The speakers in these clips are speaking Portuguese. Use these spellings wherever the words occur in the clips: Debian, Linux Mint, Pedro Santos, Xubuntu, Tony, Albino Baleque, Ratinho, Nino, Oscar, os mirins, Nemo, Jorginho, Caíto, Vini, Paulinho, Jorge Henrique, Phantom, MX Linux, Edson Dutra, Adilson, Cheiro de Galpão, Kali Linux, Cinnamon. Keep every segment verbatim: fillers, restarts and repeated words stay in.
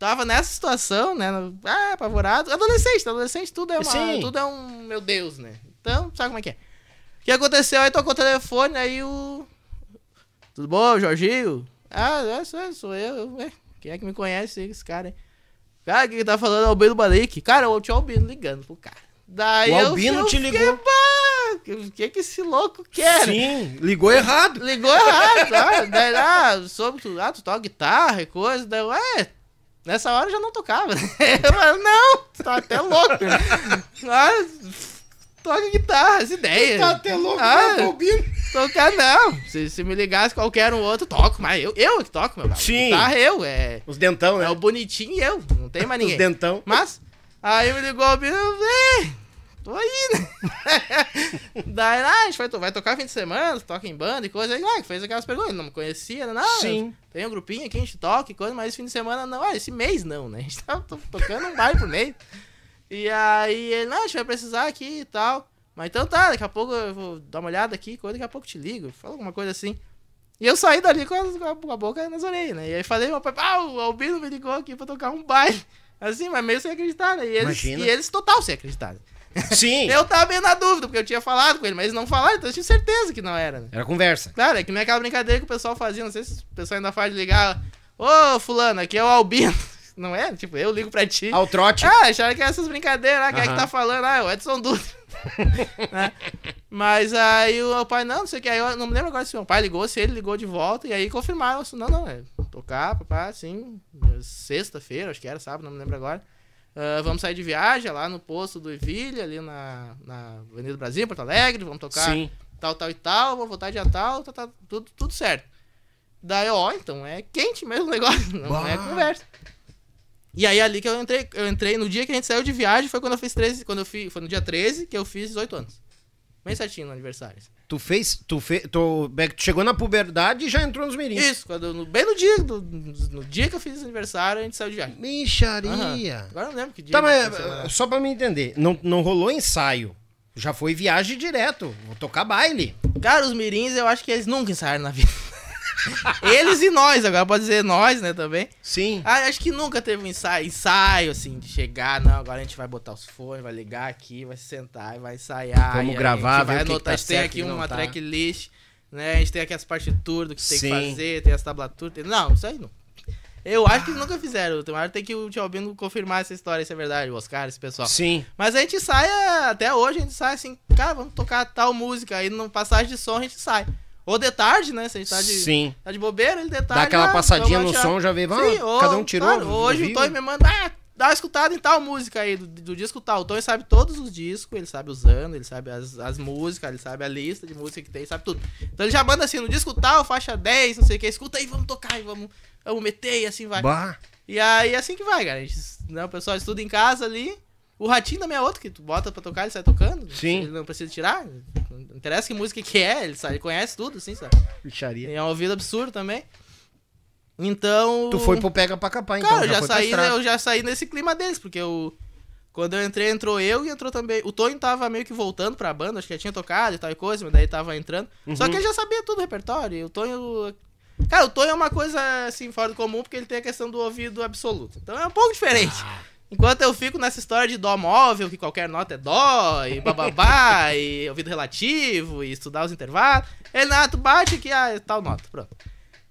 tava nessa situação, né? Ah, apavorado. Adolescente, adolescente, tudo é uma, Sim. tudo é um, meu Deus, né? Então, sabe como é que é? O que aconteceu? Aí tocou o telefone, aí o... Tudo bom, Jorginho? Ah, é, sou, sou eu. É. Quem é que me conhece? Esse cara, hein? Cara, quem tá falando é o Albino Baleque. Cara, eu tinha o Albino ligando pro cara. Daí o Albino eu te fiquei, ligou. O que que esse louco quer? Sim, ligou errado. Ligou errado, tá? Daí, ah, soube tu, ah, tu toca guitarra e coisa. Daí, ué, nessa hora eu já não tocava. Eu falei, não, tu tá até louco. Ah, toca guitarra, essa ideia. Tu tá até louco, ah, não, Albino. Tocar não. Se, se me ligasse qualquer um outro, toco, mas eu, eu que toco, meu cara. Sim. Guitarra eu, é... Os dentão, né? É o bonitinho e eu, não tem mais ninguém. Os dentão. Mas... Aí me ligou o Albino, ei, tô aí, né? Daí, ah, a gente vai, vai tocar fim de semana, toca em banda e coisa. Aí, ah, fez aquelas perguntas, não me conhecia, não. Sim. Tem um grupinho aqui, a gente toca e coisa, mas esse fim de semana não, ah, esse mês não, né? A gente tava tocando um baile por mês. E aí, ele, não, a gente vai precisar aqui e tal. Mas então tá, daqui a pouco eu vou dar uma olhada aqui, coisa, daqui a pouco eu te ligo, fala alguma coisa assim. E eu saí dali com a, com a boca nas orelhas, né? E aí falei, meu pai, ah, o Albino me ligou aqui pra tocar um baile. Assim, mas meio sem acreditar, né? E eles, e eles total sem acreditar. Sim. Eu tava meio na dúvida, porque eu tinha falado com ele, mas eles não falaram, então eu tinha certeza que não era, né? Era conversa. Claro, é que não é aquela brincadeira que o pessoal fazia, não sei se o pessoal ainda faz de ligar, ô, fulano, aqui é o Albino. Não é? Tipo, eu ligo pra ti. Ao trote. Ah, acharam que é essas brincadeiras, ah, quem é que tá falando? Ah, é o Edson Dutra. Né? Mas aí o meu pai, não, não sei o que, aí eu não me lembro agora se meu pai ligou, se ele ligou de volta, e aí confirmaram, assim, não, não, é tocar, papá, assim, sexta-feira, acho que era, sábado, não me lembro agora, uh, vamos sair de viagem lá no posto do Evilha, ali na, na Avenida do Brasil, Porto Alegre, vamos tocar Sim. tal, tal e tal, vamos voltar dia tal, tal, tal, tudo, tudo certo. Daí, ó, então é quente mesmo o negócio, não bah. É conversa. E aí ali que eu entrei, eu entrei no dia que a gente saiu de viagem, foi quando eu fiz treze, quando eu fiz, foi no dia treze que eu fiz dezoito anos. Bem certinho no aniversário. Tu fez, tu fez, tu chegou na puberdade e já entrou nos mirins. Isso, quando, no, bem no dia, no, no dia que eu fiz aniversário, a gente saiu de viagem. Mixaria. Uhum. Agora não lembro que dia. Tá, mas só pra me entender, não, não rolou ensaio, já foi viagem direto, vou tocar baile. Cara, os mirins eu acho que eles nunca ensaiaram na vida. Eles e nós, agora pode dizer nós, né, também. Sim. Ah, acho que nunca teve um ensaio, ensaio, assim, de chegar, não, agora a gente vai botar os fones, vai ligar aqui, vai se sentar, vai ensaiar. Vamos gravar, vai anotar, a gente tem aqui uma tracklist, né, a gente tem aqui as partituras do que tem que fazer, tem as tablaturas, tem... não, isso aí não. Eu acho que eles nunca fizeram, tem que o Tio Albino confirmar essa história, se é verdade, o Oscar, esse pessoal. Sim. Mas a gente sai, até hoje a gente sai assim, cara, vamos tocar tal música, aí no passagem de som a gente sai. Ou de tarde, né? Se a gente tá de, Sim. Tá de bobeira, ele de tarde... Dá aquela ah, passadinha no já... som, já veio... Sim, ou, cada um tirou... Claro, hoje o Tony me manda... Ah, dá uma escutada em tal música aí, do, do disco tal. O Tony sabe todos os discos, ele sabe os anos, ele sabe as, as músicas, ele sabe a lista de música que tem, sabe tudo. Então ele já manda assim, no disco tal, faixa dez, não sei o que, escuta aí, vamos tocar, e vamos, vamos meter, e assim vai. Bah. E aí é assim que vai, cara. A gente, né, o pessoal estuda em casa ali... O Ratinho também é outro, que tu bota pra tocar, ele sai tocando. Sim. Ele não precisa tirar. Não interessa que música que é, ele, sabe, ele conhece tudo, assim, sabe? Bicharia. Tem um ouvido absurdo também. Então... Tu foi pro pega pra capar, então. Cara, eu já, já saí, eu já saí nesse clima deles, porque eu... Quando eu entrei, entrou eu e entrou também... O Tony tava meio que voltando pra banda, acho que já tinha tocado e tal e coisa, mas daí tava entrando. Uhum. Só que ele já sabia tudo o repertório. E o Tony... Eu... Cara, o Tony é uma coisa, assim, fora do comum, porque ele tem a questão do ouvido absoluto. Então é um pouco diferente. Ah. Enquanto eu fico nessa história de dó móvel, que qualquer nota é dó, e bababá, e ouvido relativo, e estudar os intervalos, ele, não, tu bate aqui, ah, tal nota, pronto.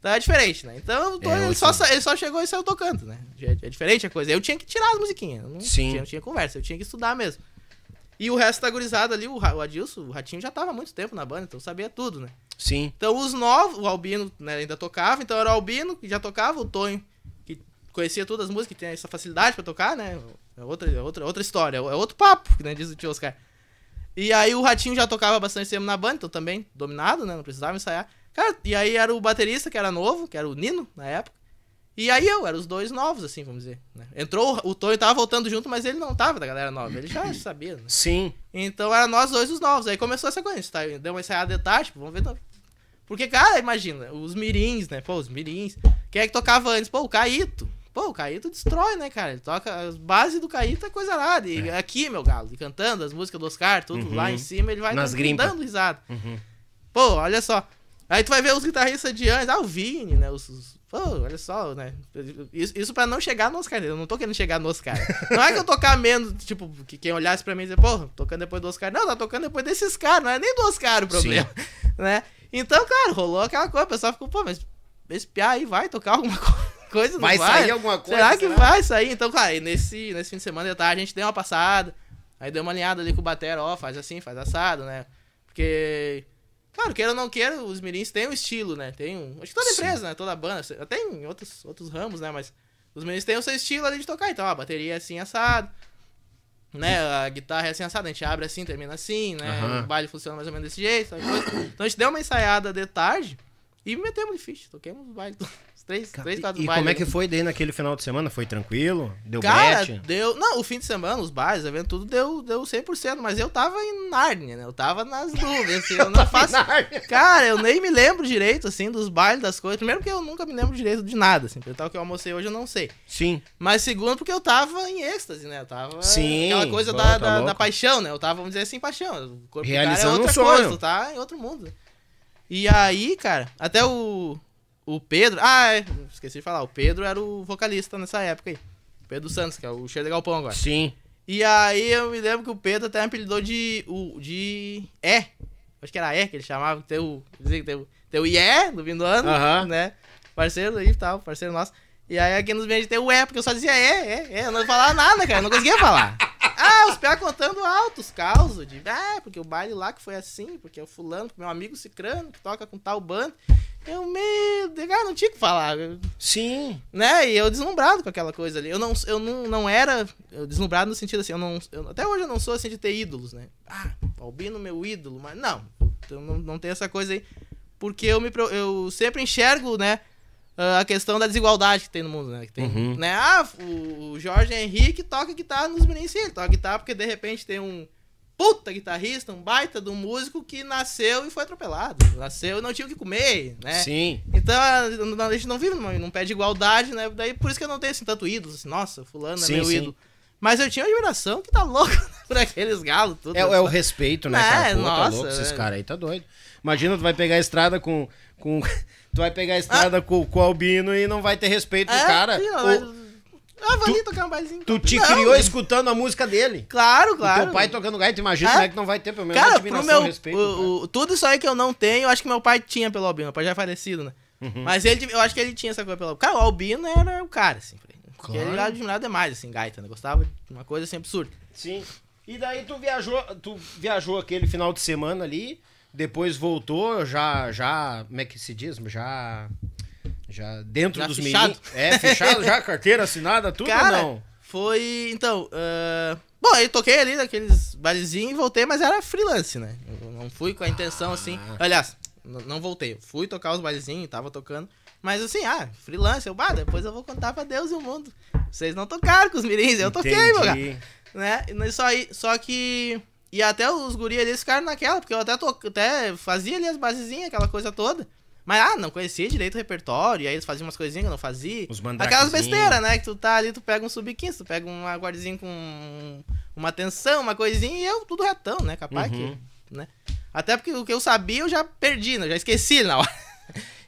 Então é diferente, né? Então é, ele, só, ele só chegou e saiu tocando, né? É, é diferente a coisa. Eu tinha que tirar as musiquinhas, não, Sim. Tinha, não tinha conversa, eu tinha que estudar mesmo. E o resto da gurizada ali, o, o Adilson, o Ratinho já tava há muito tempo na banda, então sabia tudo, né? Sim. Então os novos, o Albino, né, ainda tocava, então era o Albino, que já tocava, o Tonho. Conhecia todas as músicas, tem essa facilidade pra tocar, né? É outra, outra, outra história, é outro papo, né? Diz o tio Oscar. E aí o Ratinho já tocava bastante tempo na banda, então também dominado, né? Não precisava ensaiar. Cara, e aí era o baterista, que era novo, que era o Nino, na época. E aí eu, eram os dois novos, assim, vamos dizer. Né? Entrou, o Tony tava voltando junto, mas ele não tava da galera nova, ele já sabia, né? Sim. Então era nós dois os novos, aí começou essa coisa, tá? Deu uma ensaiada de tarde, vamos ver... Porque, cara, imagina, os mirins, né? Pô, os mirins. Quem é que tocava antes? Pô, o Caíto. Pô, o Caíto destrói, né, cara? Ele toca... As bases do Caíto é coisa nada. E é. Aqui, meu galo, e cantando as músicas do Oscar, tudo uhum. lá em cima, ele vai dando risada. Uhum. Pô, olha só. Aí tu vai ver os guitarristas de antes, ah, o Vini, né? Os, os, pô, olha só, né? Isso, isso pra não chegar no Oscar, eu não tô querendo chegar no Oscar. Não é que eu tocar menos, tipo, que quem olhasse pra mim e dizer, pô, tocando depois do Oscar. Não, tá tocando depois desses caras, não é nem do Oscar o problema, sim, né? Então, claro, rolou aquela coisa, o pessoal ficou, pô, mas esse piá aí vai tocar alguma coisa, não vai? Vai sair alguma coisa? Será que será? Vai sair? Então, claro, e nesse, nesse fim de semana de tarde a gente deu uma passada, aí deu uma alinhada ali com o batera, ó, faz assim, faz assado, né? Porque... Claro, queira ou não queira, os mirins têm um estilo, né? Tem um... Acho que toda empresa, sim, né? Toda banda, até em outros, outros ramos, né? Mas os mirins têm o seu estilo ali de tocar. Então, ó, a bateria é assim, assado, né? A guitarra é assim, assado. A gente abre assim, termina assim, né? Uhum. O baile funciona mais ou menos desse jeito. Coisa. Então, a gente deu uma ensaiada de tarde e metemos de ficha. Toquemos o baile, os três, cara, três, quatro e bailes. E como é que foi daí naquele final de semana? Foi tranquilo? Deu cara, bet? Deu... Não, o fim de semana, os bailes, o evento, tudo deu, deu cem por cento. Mas eu tava em Nárnia, né? Eu tava nas nuvens, assim, eu, eu não faço... Cara, eu nem me lembro direito, assim, dos bailes, das coisas. Primeiro porque eu nunca me lembro direito de nada, assim. Pelo que eu almocei hoje, eu não sei. Sim. Mas segundo porque eu tava em êxtase, né? Eu tava... Sim. Aquela coisa, pô, da, tá da, da paixão, né? Eu tava, vamos dizer assim, paixão. O corpo realizando do cara é outra um sonho. Coisa, tá? Em outro mundo. E aí, cara, até o... O Pedro... Ah, é, esqueci de falar. O Pedro era o vocalista nessa época aí. Pedro Santos, que é o Cheiro de Galpão agora. Sim. E aí eu me lembro que o Pedro até me apelidou de... O, de... É. Acho que era É que ele chamava. Tem o... Tem o Ié no fim do ano, uh-huh, né? Parceiro aí e tal, parceiro nosso. E aí aqui nos meses tem o É, porque eu só dizia É, É, É. Eu não falava nada, cara. Eu não conseguia falar. Ah, os pés contando altos causos de... Ah, porque o baile lá que foi assim, porque é o fulano, meu amigo cicrano, que toca com tal bando... Eu meio... Cara, não tinha o que falar. Sim. Né? E eu deslumbrado com aquela coisa ali. Eu não, eu não, não era... Eu deslumbrado no sentido assim, eu não... Eu, até hoje eu não sou assim de ter ídolos, né? Ah, Albino, meu ídolo. Mas não, eu não, não tenho essa coisa aí. Porque eu, me, eu sempre enxergo, né? A questão da desigualdade que tem no mundo, né? Que tem, uhum, né? Ah, o Jorge Henrique toca guitarra nos meninos. Sim, ele toca guitarra porque de repente tem um... puta guitarrista, um baita de um músico que nasceu e foi atropelado. Nasceu e não tinha o que comer, né? Sim. Então, a gente não vive num pé de igualdade, né? Daí, por isso que eu não tenho, assim, tanto ídolo. Assim, nossa, fulano sim, é meu sim. ídolo. Mas eu tinha uma admiração que tá louca, né, por aqueles galos, tudo. É, é o respeito, né? É, cara? Pô, nossa. Tá louco, esses caras aí tá doido. Imagina, tu vai pegar a estrada com... com... tu vai pegar a estrada ah. com, com o Albino e não vai ter respeito é, do cara. Sim, não, o... mas... Ah, vou tu, ali tocar um bailezinho. Tu te não, criou mas... escutando a música dele. Claro, claro. O teu pai tocando gaita, imagina, né, que não vai ter pelo menos admiração, meu, respeito. O, o, tudo isso aí que eu não tenho, eu acho que meu pai tinha pelo Albino. Meu pai já é falecido, né? Uhum. Mas ele, eu acho que ele tinha essa coisa pelo Albino. Cara, o Albino era o cara, assim. Claro. Ele era admirado demais, assim, gaita, né? Gostava de uma coisa assim absurda. Sim. E daí tu viajou, tu viajou aquele final de semana ali, depois voltou, já, já, como é que se diz? Já... Já dentro já dos meninos. É, fechado já, carteira assinada, tudo cara, ou não? Foi, então... Uh... Bom, eu toquei ali naqueles bailezinhos e voltei, mas era freelance, né? Eu não fui com a intenção, ah. assim... Aliás, não voltei. Eu fui tocar os bailezinhos, tava tocando. Mas assim, ah, freelance. Eu, bah, depois eu vou contar pra Deus e o mundo. Vocês não tocaram com os mirins, eu toquei, entendi, meu cara. Né? Só, só que... E até os guris ali ficaram naquela, porque eu até, to... até fazia ali as basezinhas, aquela coisa toda. Mas, ah, não conhecia direito o repertório, e aí eles faziam umas coisinhas que eu não fazia. Os aquelas besteiras, né? Que tu tá ali, tu pega um sub quinze, tu pega um aguardezinho com uma tensão, uma coisinha, e eu tudo retão, né? Capaz uhum. que... Né? Até porque o que eu sabia, eu já perdi, né? Eu já esqueci na hora.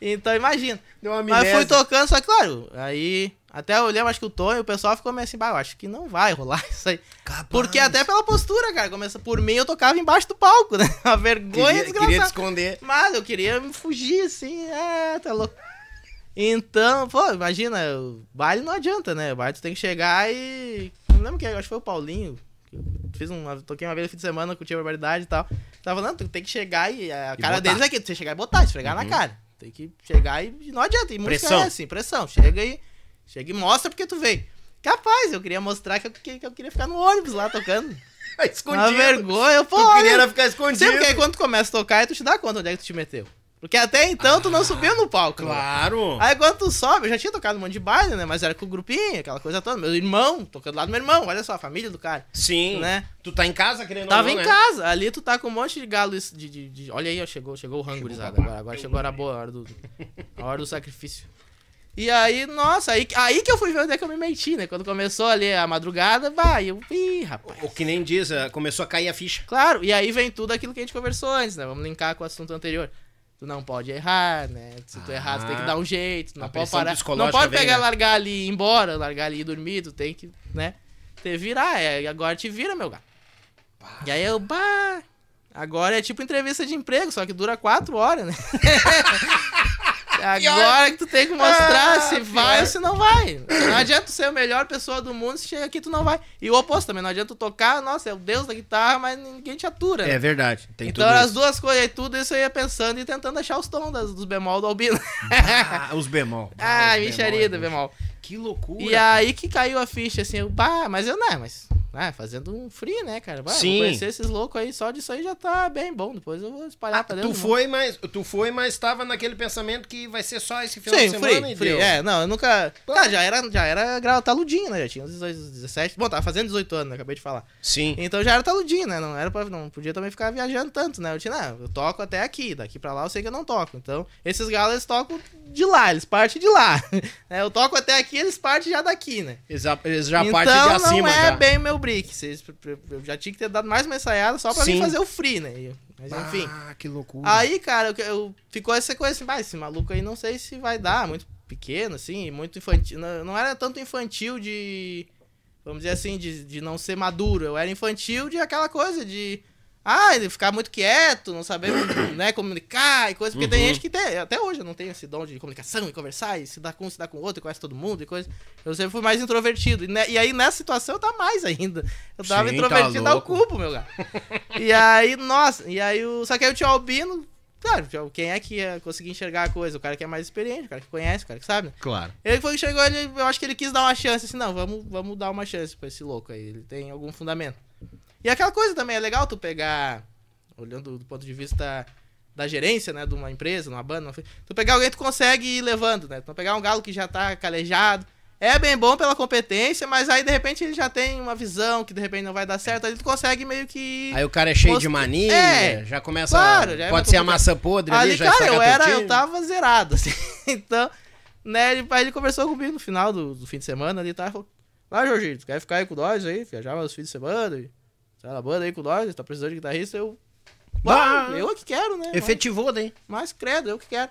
Então, imagina. Deu uma amnésia. Mas fui tocando, só que, claro, aí... Até eu lembro, acho que o Tony, o pessoal ficou meio assim, bah, eu acho que não vai rolar isso aí. Capaz. Porque até pela postura, cara, começa por mim, eu tocava embaixo do palco, né? Uma vergonha desgraçada. Eu queria te esconder. Mas eu queria me fugir, assim, é, tá louco. Então, pô, imagina, o baile não adianta, né? O baile tu tem que chegar e... Não lembro quem, acho que foi o Paulinho. Fiz uma, toquei uma vez no fim de semana, curti a barbaridade e tal. Tava falando, tu tem que chegar e... A e cara botar. Deles é que tu tem que chegar e botar, esfregar uhum. na cara. Tem que chegar e... Não adianta, e música é assim, pressão. Chega e... Chega e mostra porque tu veio. Capaz, eu queria mostrar que eu, que, que eu queria ficar no ônibus lá tocando. Escondido. Uma vergonha. Eu, pô, tu queria era ficar escondido. Sempre que aí quando tu começa a tocar, aí tu te dá conta onde é que tu te meteu. Porque até então ah, tu não subiu no palco. Claro. Né? Aí quando tu sobe, eu já tinha tocado um monte de baile, né? Mas era com o grupinho, aquela coisa toda. Meu irmão, tocando lá do meu irmão. Olha só, a família do cara. Sim. Né? Tu tá em casa querendo Tava ou não, em né? casa. Ali tu tá com um monte de galo. De, de, de... Olha aí, ó, chegou, chegou o rango, gurizada. Agora, agora chegou a hora boa, a hora do, a hora do sacrifício. E aí, nossa, aí, aí que eu fui ver onde é que eu me meti, né? Quando começou ali a madrugada, bah, eu... Ih, rapaz. O que nem diz, começou a cair a ficha. Claro, e aí vem tudo aquilo que a gente conversou antes, né? Vamos linkar com o assunto anterior. Tu não pode errar, né? Se tu ah, errar, tu tem que dar um jeito. Tu não pode parar. Não pode pegar, vem, né? largar ali e ir embora, largar ali e dormir. Tu tem que, né? Te virar. É, agora te vira, meu gato. Bah. E aí eu, bah. Agora é tipo entrevista de emprego, só que dura quatro horas, né? Agora que tu tem que mostrar ah, se pior. vai ou se não vai. Não adianta tu ser a melhor pessoa do mundo, se chega aqui tu não vai. E o oposto também, não adianta tu tocar, nossa, é o deus da guitarra, mas ninguém te atura. Né? É verdade. Tem então tudo as isso. duas coisas e tudo isso eu ia pensando e tentando achar os tons das, dos bemol do albino. Ah, os bemol. Ah, ah mixarida, bemol. Que loucura. E cara. aí que caiu a ficha, assim, eu, bah, mas eu não, mas... Ah, fazendo um free, né, cara? Vai, Sim. Vou conhecer esses loucos aí, só disso aí já tá bem bom. Depois eu vou espalhar ah, pra dentro. Tu foi, mas, tu foi, mas tava naquele pensamento que vai ser só esse final Sim, de semana free, e free. deu. É, não, eu nunca... Claro. Tá, já era, já era grau taludinho, né? Já tinha uns dezessete... Bom, tava fazendo dezoito anos, né? Acabei de falar. Sim. Então já era taludinho, né? Não, era pra, não podia também ficar viajando tanto, né? Eu tinha, não, eu toco até aqui. Daqui pra lá eu sei que eu não toco. Então, esses galos, eles tocam de lá. Eles partem de lá. Eu toco até aqui, eles partem já daqui, né? Eles já, eles já então, partem de acima, já. Então não é bem meu brick. Eu já tinha que ter dado mais uma ensaiada só pra Sim. mim fazer o free, né? Mas enfim. Ah, que loucura. Aí, cara, eu, eu, ficou essa coisa assim, ah, esse maluco aí não sei se vai dar, muito pequeno, assim, muito infantil. Não, não era tanto infantil de, vamos dizer assim, de, de não ser maduro. Eu era infantil de aquela coisa de, ah, ele ficar muito quieto, não saber né, comunicar e coisa. Porque uhum. tem gente que tem, até hoje eu não tenho esse dom de comunicação e conversar e se dar com um, se dar com o outro e conhece todo mundo e coisa. Eu sempre fui mais introvertido. E, né, e aí nessa situação eu tava mais ainda. Eu tava Sim, introvertido tá ao cubo, meu gato. E aí, nossa, e aí o. Só que aí o tio Albino, claro, quem é que ia conseguir enxergar a coisa? O cara que é mais experiente, o cara que conhece, o cara que sabe. Claro. Ele foi que chegou, ele, eu acho que ele quis dar uma chance, assim, não, vamos, vamos dar uma chance pra esse louco aí. Ele tem algum fundamento. E aquela coisa também, é legal tu pegar, olhando do ponto de vista da gerência, né, de uma empresa, de uma banda, tu pegar alguém que tu consegue ir levando, né, tu não pegar um galo que já tá calejado, é bem bom pela competência, mas aí de repente ele já tem uma visão que de repente não vai dar certo, aí tu consegue meio que... Aí o cara é cheio Posto... de mania, é, já começa, claro, já pode é ser a maçã podre ali, ali já cara, eu era, eu tava zerado, assim, então, né, ele, aí ele conversou comigo no final do, do fim de semana, ali, tá, falou, lá Jorginho, tu quer ficar aí com nós aí, viajar nos fins de semana e... Tá na banda aí com nós, tá precisando de guitarrista, eu... Bah, eu que quero, né? Efetivou daí. Mas credo, eu que quero.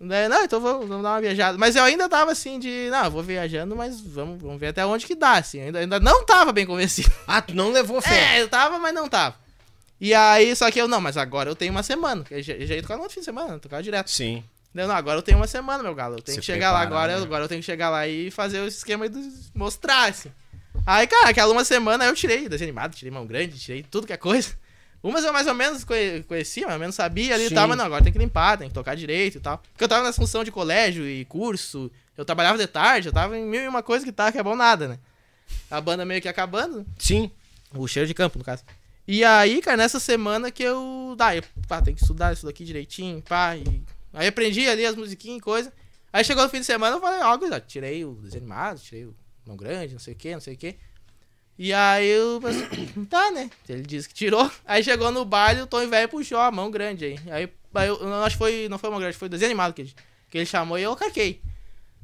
Não, então vamos, vamos dar uma viajada. Mas eu ainda tava assim de... Não, eu vou viajando, mas vamos, vamos ver até onde que dá, assim. Ainda, ainda não tava bem convencido. Ah, tu não levou fé. É, eu tava, mas não tava. E aí, só que eu... Não, mas agora eu tenho uma semana. Eu já, já ia tocar no outro fim de semana, tocar direto. Sim. Não, agora eu tenho uma semana, meu galo. Eu tenho Se que chegar prepara, lá agora. Né? Agora eu tenho que chegar lá e fazer o esquema de mostrar, assim. Aí, cara, aquela uma semana eu tirei desanimado, tirei mão grande, tirei tudo que é coisa. Umas eu mais ou menos conhecia, mais ou menos sabia ali Sim. e tal, mas não, agora tem que limpar, tem que tocar direito e tal. Porque eu tava na função de colégio e curso, eu trabalhava de tarde, eu tava em mil e uma coisa que tava que é bom nada, né? A banda meio que acabando. Sim. O cheiro de campo, no caso. E aí, cara, nessa semana que eu... Daí, ah, pá, tem que estudar isso daqui direitinho, pá, e... Aí aprendi ali as musiquinhas e coisa. Aí chegou no fim de semana, eu falei, ó, oh, tirei o desanimado, tirei o... Não grande, não sei o que, não sei o que. E aí eu pensei, tá, né? Ele disse que tirou. Aí chegou no baile, o Tony velho puxou a mão grande aí. Aí, aí eu, acho que foi, não foi mão grande, foi desanimado que ele, que ele chamou e eu carquei.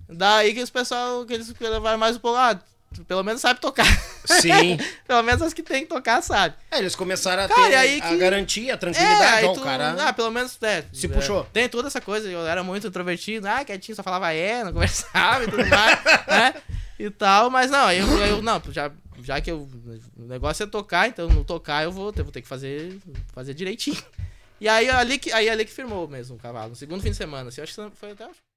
Daí que os pessoal, que eles levaram mais um pouco, ah, pelo menos sabe tocar. Sim. Pelo menos as que tem que tocar, sabe? É, eles começaram a cara, ter aí a que... garantia, a tranquilidade, é, ó, tu, cara. Ah, pelo menos, é, se é, puxou. Tem toda essa coisa, eu era muito introvertido, ah, quietinho, só falava é, não conversava e tudo mais, né? E tal, mas não, eu, eu não, já, já que eu, o negócio é tocar, então no tocar eu vou, eu vou ter que fazer, fazer direitinho. E aí ali, que, aí ali que firmou mesmo o cavalo, no segundo fim de semana, assim, acho que foi até...